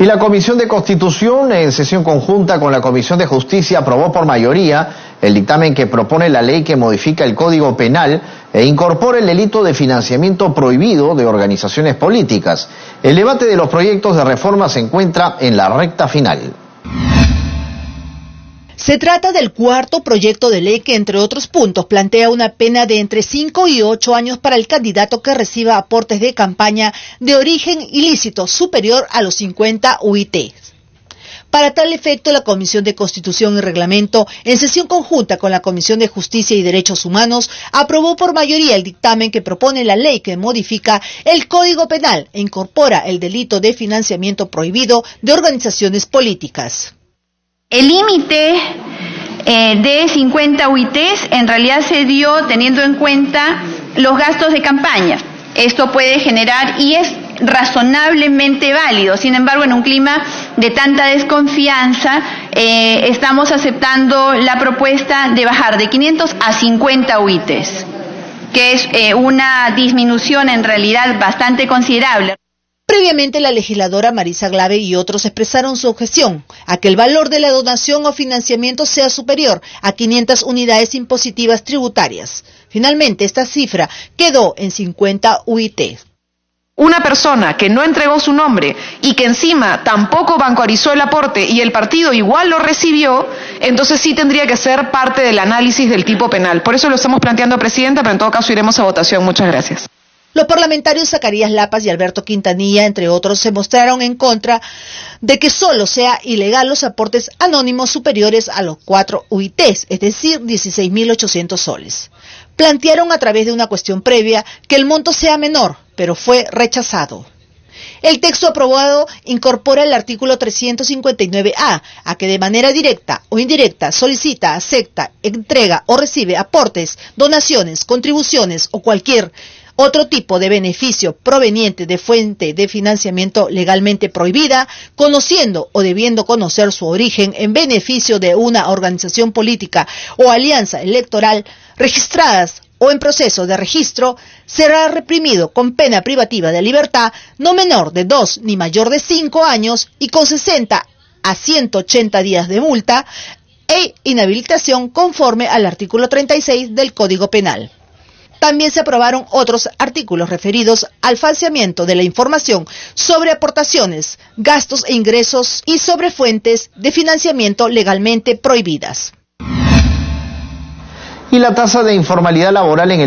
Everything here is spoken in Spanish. Y la Comisión de Constitución, en sesión conjunta con la Comisión de Justicia, aprobó por mayoría el dictamen que propone la ley que modifica el Código Penal e incorpora el delito de financiamiento prohibido de organizaciones políticas. El debate de los proyectos de reforma se encuentra en la recta final. Se trata del cuarto proyecto de ley que, entre otros puntos, plantea una pena de entre 5 y 8 años para el candidato que reciba aportes de campaña de origen ilícito superior a los 50 UITs. Para tal efecto, la Comisión de Constitución y Reglamento, en sesión conjunta con la Comisión de Justicia y Derechos Humanos, aprobó por mayoría el dictamen que propone la ley que modifica el Código Penal e incorpora el delito de financiamiento prohibido de organizaciones políticas. El límite de 50 UITs en realidad se dio teniendo en cuenta los gastos de campaña. Esto puede generar y es razonablemente válido. Sin embargo, en un clima de tanta desconfianza, estamos aceptando la propuesta de bajar de 500 a 50 UITs, que es una disminución en realidad bastante considerable. Previamente, la legisladora Marisa Glave y otros expresaron su objeción a que el valor de la donación o financiamiento sea superior a 500 unidades impositivas tributarias. Finalmente, esta cifra quedó en 50 UIT. Una persona que no entregó su nombre y que encima tampoco bancarizó el aporte y el partido igual lo recibió, entonces sí tendría que ser parte del análisis del tipo penal. Por eso lo estamos planteando, Presidenta, pero en todo caso iremos a votación. Muchas gracias. Los parlamentarios Zacarías Lapas y Alberto Quintanilla, entre otros, se mostraron en contra de que solo sea ilegal los aportes anónimos superiores a los 4 UITs, es decir, 16.800 soles. Plantearon a través de una cuestión previa que el monto sea menor, pero fue rechazado. El texto aprobado incorpora el artículo 359A, a que de manera directa o indirecta solicita, acepta, entrega o recibe aportes, donaciones, contribuciones o cualquier otro tipo de beneficio proveniente de fuente de financiamiento legalmente prohibida, conociendo o debiendo conocer su origen en beneficio de una organización política o alianza electoral registradas o en proceso de registro, será reprimido con pena privativa de libertad no menor de 2 ni mayor de 5 años y con 60 a 180 días de multa e inhabilitación conforme al artículo 36 del Código Penal. También se aprobaron otros artículos referidos al falseamiento de la información sobre aportaciones, gastos e ingresos y sobre fuentes de financiamiento legalmente prohibidas. Y la tasa de informalidad laboral en el